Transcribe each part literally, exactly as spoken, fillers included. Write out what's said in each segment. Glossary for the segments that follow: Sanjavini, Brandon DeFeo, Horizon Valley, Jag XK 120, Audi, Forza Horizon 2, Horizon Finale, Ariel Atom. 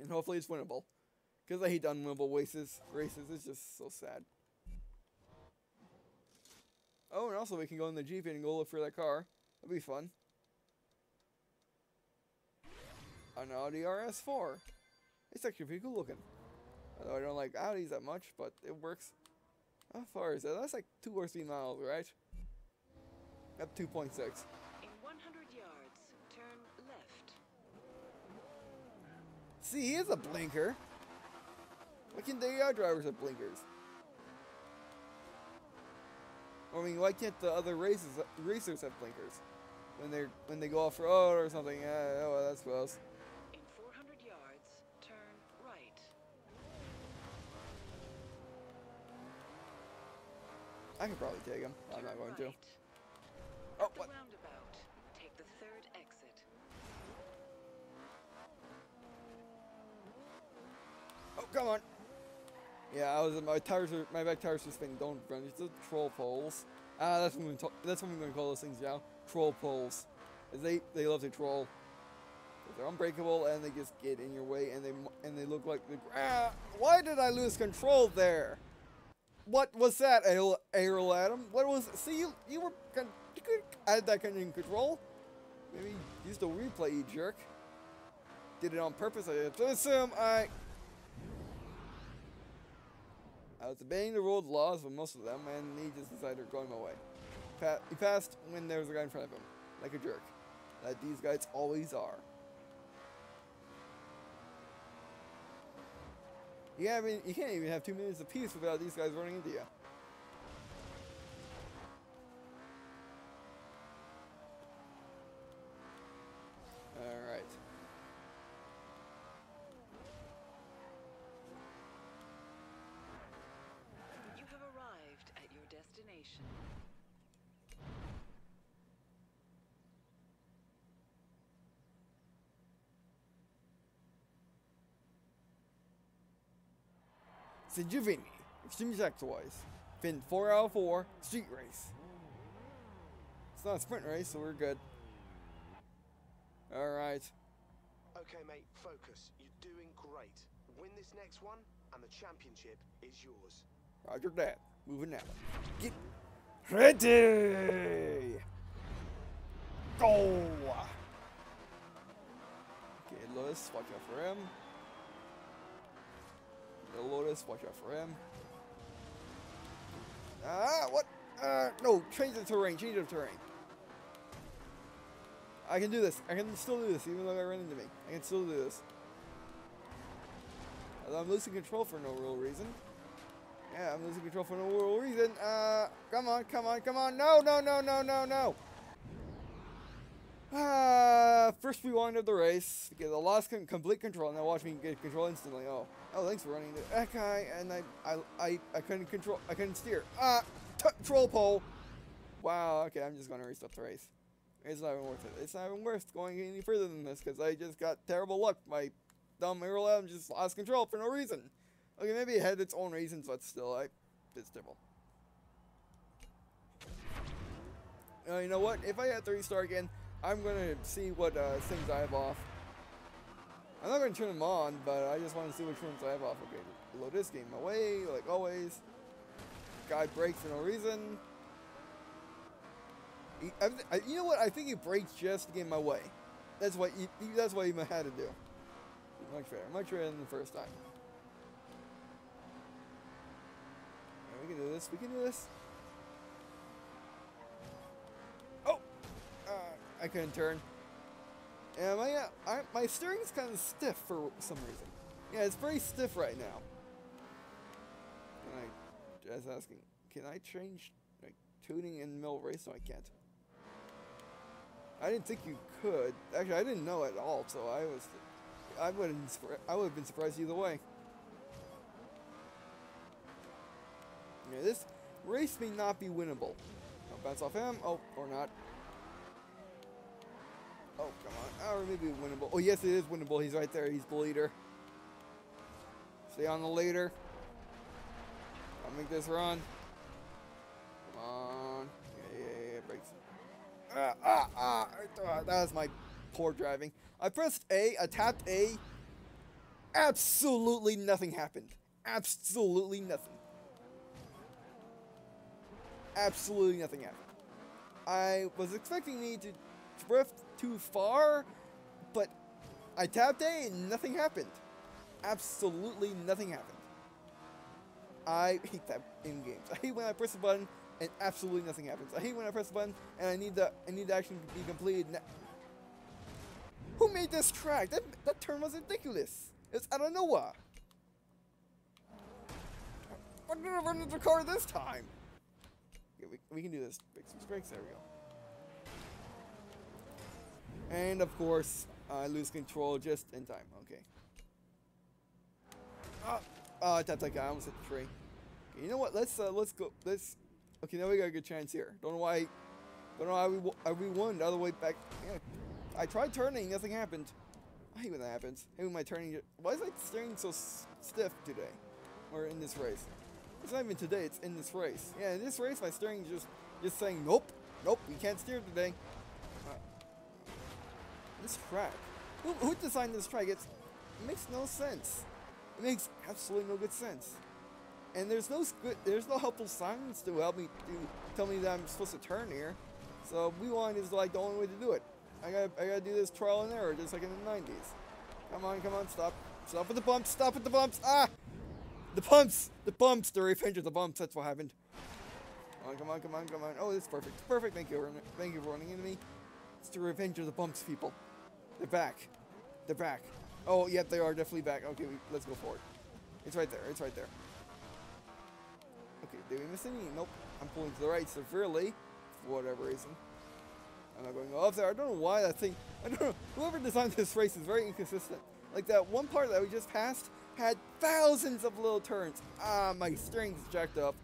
and hopefully it's winnable, because I hate unwinnable races. Races is just so sad. Oh, and also we can go in the Jeep and go look for that car. That'd be fun. An Audi R S four. It's actually pretty cool looking. Although I don't like Audis that much, but it works. How far is that? That's like two or three miles, right? At two point six. In one hundred yards, turn left. See, he is a blinker. Why can't the A I drivers have blinkers? I mean, why can't the other races, racers have blinkers? When they when they go off road or something, uh, oh, well, that's close. In four hundred yards, turn right. I could probably take him. Turn I'm not going right. to. Oh, at the what? Roundabout. Take the third exit. Oh, come on. Yeah, I was my tires are, my back tires are spinning. Don't run. It's the troll poles. Ah, uh, that's what we that's what we're gonna call those things now. Troll poles. They they love to troll. They're unbreakable and they just get in your way and they and they look like the. Ah, why did I lose control there? What was that, Ariel Atom? What was? See, you you were you could add that kind of control. Maybe use the replay, you jerk. Did it on purpose? I have to assume I. I was obeying the road laws for most of them, and he just decided to go my way. Pa he passed when there was a guy in front of him, like a jerk, like these guys always are. You, I mean, you can't even have two minutes apiece without these guys running into you. All right. At your destination. Seju Vini, Extreme Sacrifice. Fin four out of four, Street Race. It's not a sprint race, so we're good. Alright. Okay, mate, focus. You're doing great. Win this next one, and the championship is yours. Roger that. Moving now. Get ready! Go! Okay, Lotus, watch out for him. The Lotus, watch out for him. Ah, what? Uh, no, change the terrain, change the terrain. I can do this. I can still do this, even though I ran into me. I can still do this. Although I'm losing control for no real reason. Yeah, I'm losing control for no real reason. Uh, come on, come on, come on. No, no, no, no, no, no. Uh, first we winded the race because I lost complete control. Now watch me get control instantly. Oh, oh, thanks for running into that guy. And I, I, I, I couldn't control. I couldn't steer. Ah, uh, troll pole. Wow. Okay, I'm just gonna restart the race. It's not even worth it. It's not even worth going any further than this because I just got terrible luck. My dumb Ariel Atom just lost control for no reason. Okay, maybe it had its own reasons, but still, I, it's terrible. Uh, you know what? If I had to restart again, I'm going to see what uh, things I have off. I'm not going to turn them on, but I just want to see which ones I have off. Okay, load this game away, like always. Guy breaks for no reason. He, I, I, you know what? I think he breaks just to get my way. That's what he, he, that's what he had to do. Much better. Much better than the first time. We can do this. We can do this. Oh, uh, I couldn't turn. And my uh, I, my steering is kind of stiff for some reason. Yeah, it's very stiff right now. And I just asking, can I change like tuning in middle race? No, I can't. I didn't think you could. Actually, I didn't know at all. So I was, I wouldn't. I would have been surprised either way. Yeah, this race may not be winnable. I'll bounce off him. Oh, or not. Oh, come on. Oh, maybe winnable. Oh, yes, it is winnable. He's right there. He's the leader. Stay on the leader. I'll make this run. Come on. Yeah, yeah, yeah. Brakes. Ah, ah, ah. That was my poor driving. I pressed A. I tapped A. absolutely nothing happened. Absolutely nothing. Absolutely nothing happened. I was expecting me to drift too far, but I tapped A and nothing happened. Absolutely nothing happened. I hate that in games. I hate when I press the button and absolutely nothing happens. I hate when I press the button and I need the I need the action to be completed. Who made this track? That that turn was ridiculous. It's out of nowhere. I'm gonna run into the car this time. Okay, we we can do this. Fix some brakes. There we go. And of course, I lose control just in time. Okay. Ah, oh, I tapped that guy. I almost hit the tree. Okay, you know what? Let's uh, let's go. Let's. Okay, now we got a good chance here. Don't know why. Don't know why we I we won the other way back. Yeah. I tried turning, nothing happened. I hate when that happens. I hate when my turning. Why is my steering so s stiff today? Or in this race? It's not even today, it's in this race. Yeah, in this race, my steering is just, just saying, nope, nope, you can't steer today. Uh, this track. Who, who designed this track? It's, it makes no sense. It makes absolutely no good sense. And there's no good, there's no helpful signs to help me, to tell me that I'm supposed to turn here. So, rewind is like the only way to do it. I gotta, I gotta do this trial and error, just like in the nineties. Come on, come on, stop. Stop with the bumps, stop with the bumps, ah! The bumps, the bumps, the revenge of the bumps, that's what happened. Come on, come on, come on, come on. Oh, this is perfect, perfect, thank you, thank you for running into me. It's the revenge of the bumps, people. They're back, they're back. Oh, yep, they are definitely back. Okay, we, let's go forward. It's right there, it's right there. Okay, did we miss any? Nope, I'm pulling to the right severely, for whatever reason. I'm not going off there. I don't know why that thing. I don't know. Whoever designed this race is very inconsistent. Like that one part that we just passed had thousands of little turns. Ah, my steering's jacked up.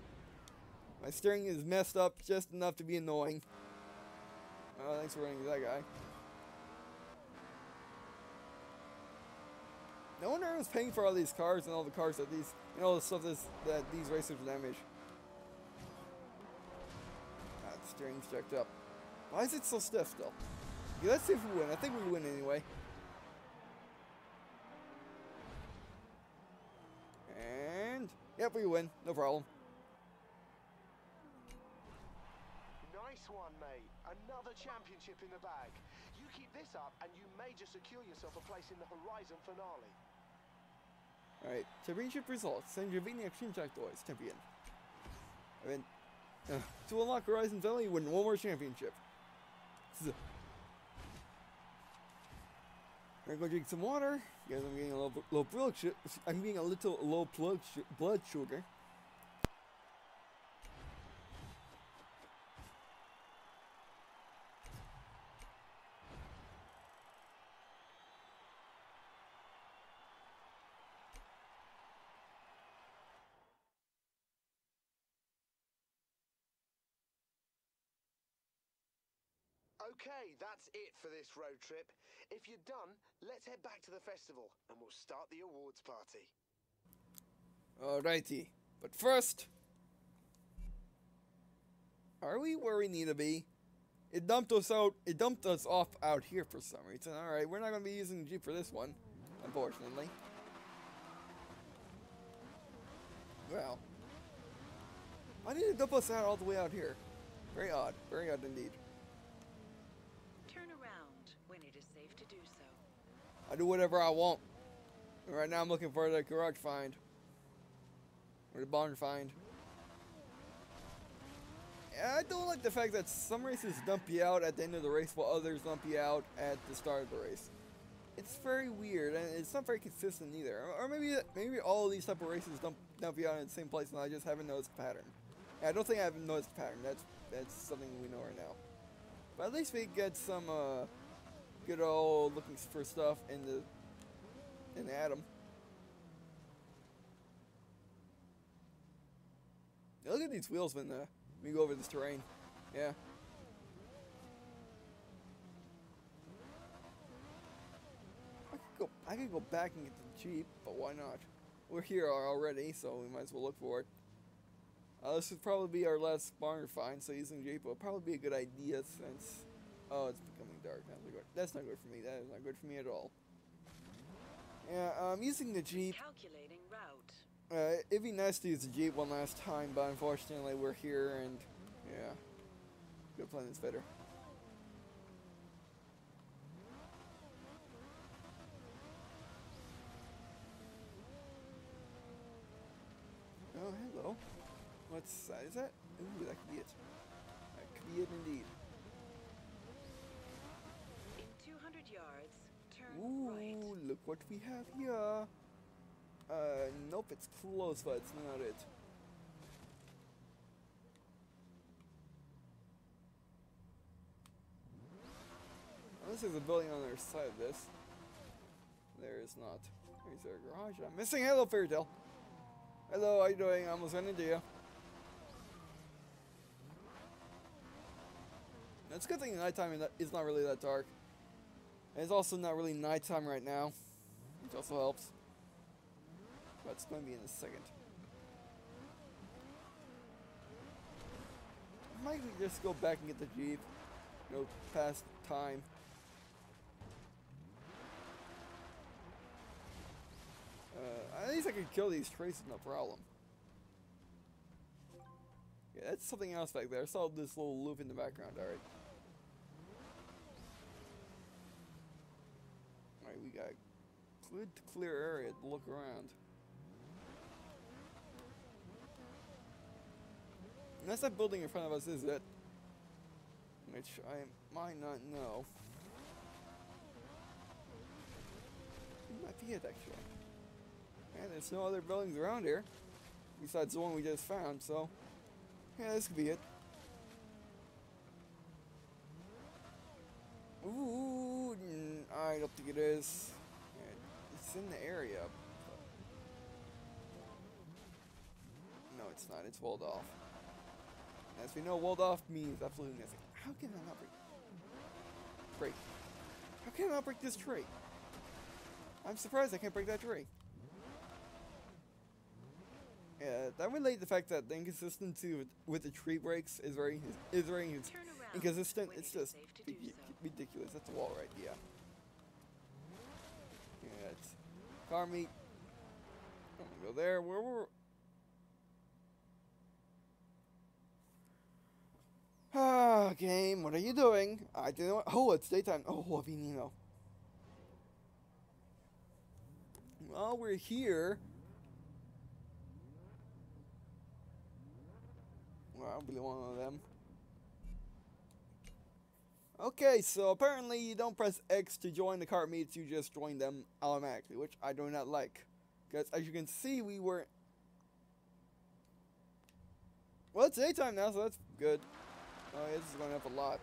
My steering is messed up just enough to be annoying. Oh, thanks for running into that guy. No wonder I was paying for all these cars and all the cars that these and all the stuff that's, that these racers damage. Ah, the steering's jacked up. Why is it so stiff still? Okay, let's see if we win. I think we win anyway. And yep, we win. No problem. Nice one, mate. Another championship in the bag. You keep this up, and you may just secure yourself a place in the Horizon Finale. All right, championship results. Sanjavini Extreme Jackdaw is champion. I mean, uh, to unlock Horizon Valley, win one more championship. I'm gonna drink some water. Guys, I'm getting a little low blood sugar. I'm being a little low blood blood sugar. Okay, that's it for this road trip. If you're done, let's head back to the festival and we'll start the awards party. Alrighty, but first, are we where we need to be? It dumped us out. It dumped us off out here for some reason. All right, we're not gonna be using the Jeep for this one, unfortunately. Well, why did it dump us out all the way out here? Very odd. Very odd indeed. I do whatever I want. And right now I'm looking for the garage find. Or the barn find. And I don't like the fact that some races dump you out at the end of the race while others dump you out at the start of the race. It's very weird and it's not very consistent either. Or maybe maybe all of these type of races dump, dump you out in the same place and I just haven't noticed the pattern. And I don't think I haven't noticed the pattern. That's, that's something we know right now. But at least we get some... Uh, good old looking for stuff in the in the Atom. Now look at these wheels when, the, when we go over this terrain. Yeah. I could go I could go back and get the Jeep, but why not? We're here already, so we might as well look for it. Uh, this would probably be our last barn find, so using Jeep will probably be a good idea since oh, it's becoming dark. That's not good. That's not good for me. That is not good for me at all. Yeah, uh, I'm using the Jeep. Calculating route. Uh, it'd be nice to use the Jeep one last time, but unfortunately we're here and, yeah. Good plan is better. Oh, hello. What side is that? Ooh, that could be it. That could be it indeed. In two hundred yards, turn Ooh, right. Ooh, look what we have here. Uh, nope, it's close, but it's not it. Unless there's a building on the other side of this. There is not. Is there a garage? I'm missing. Hello, Fairy Tail. Hello, how you doing? I almost ran into you. It's a good thing nighttime is not really that dark. And it's also not really nighttime right now, which also helps. But it's going to be in a second. I might just go back and get the Jeep. Go past time. Uh, at least I can kill these traces, no problem. Yeah, that's something else back there. I saw this little loop in the background, alright. Alright, we got a good clear area to look around. Unless that building in front of us is it. Which I might not know. It might be it, actually. And there's no other buildings around here, besides the one we just found, so... Yeah, this could be it. Ooh, I don't think it is. It's in the area. No, it's not. It's walled off. And as we know, walled off means absolutely nothing. How can I not break? Break. How can I not break this tree? I'm surprised I can't break that tree. Yeah, that would relate to the fact that the inconsistency with, with the tree breaks is very is very inc inconsistent. It's just ridiculous. So. That's a wall, right? Yeah. Yeah, it's car meet. I'm gonna go there. Where were? Ah, game. What are you doing? I didn't. Want oh, it's daytime. Oh, Nino. Well, we're here. I'll be one of them. Okay, so apparently you don't press X to join the cart meets, you just join them automatically, which I do not like. Because as you can see, we were... Well, it's daytime now, so that's good. Oh, yeah, this is going up a lot.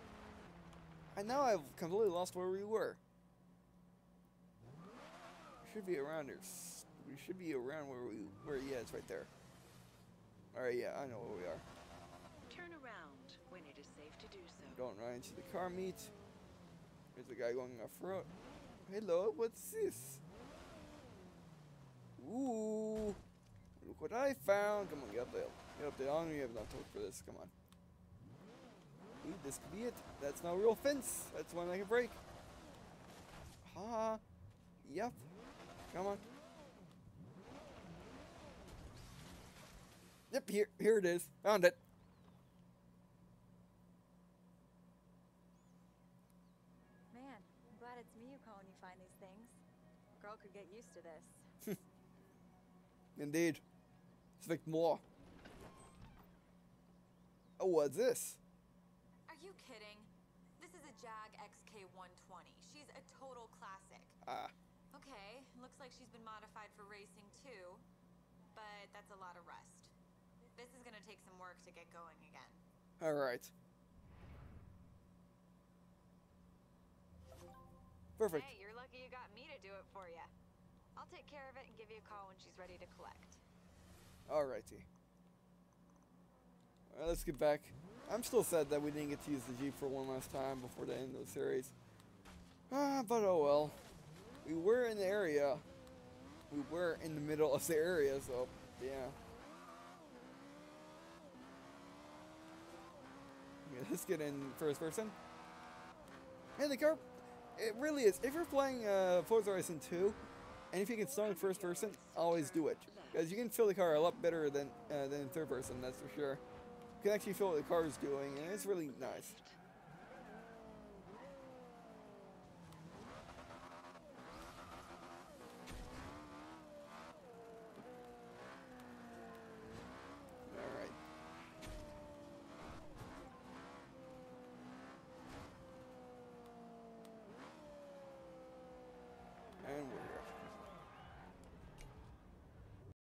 And now I've completely lost where we were. We should be around here. We should be around where we... Where, yeah, it's right there. Alright, yeah, I know where we are. Turn around when it is safe to do so. Don't run into the car meet. There's a guy going off road. Hello, what's this? Ooh, look what I found. Come on, get up there. Get up there. I don't have no talk for this. Come on. Ooh, this could be it. That's not a real fence. That's one I can break. Ha. Yep. Come on. Yep. Here, here it is. Found it. Could get used to this. Indeed. Expect more. Oh, what's this? Are you kidding? This is a Jag X K one twenty. She's a total classic. Ah. Okay, looks like she's been modified for racing too, but that's a lot of rust. This is gonna take some work to get going again. All right. Perfect. Hey, you're lucky you got me to do it for you. I'll take care of it and give you a call when she's ready to collect. Alrighty. Alright, let's get back. I'm still sad that we didn't get to use the Jeep for one last time before the end of the series. Ah, but oh well. We were in the area. We were in the middle of the area, so yeah. Okay, let's get in first person. And the car. It really is. If you're playing uh, Forza Horizon two, And if you can song first person, always do it, because you can fill the car a lot better than uh, than third person, that's for sure. You can actually feel what the car is doing, and it's really nice.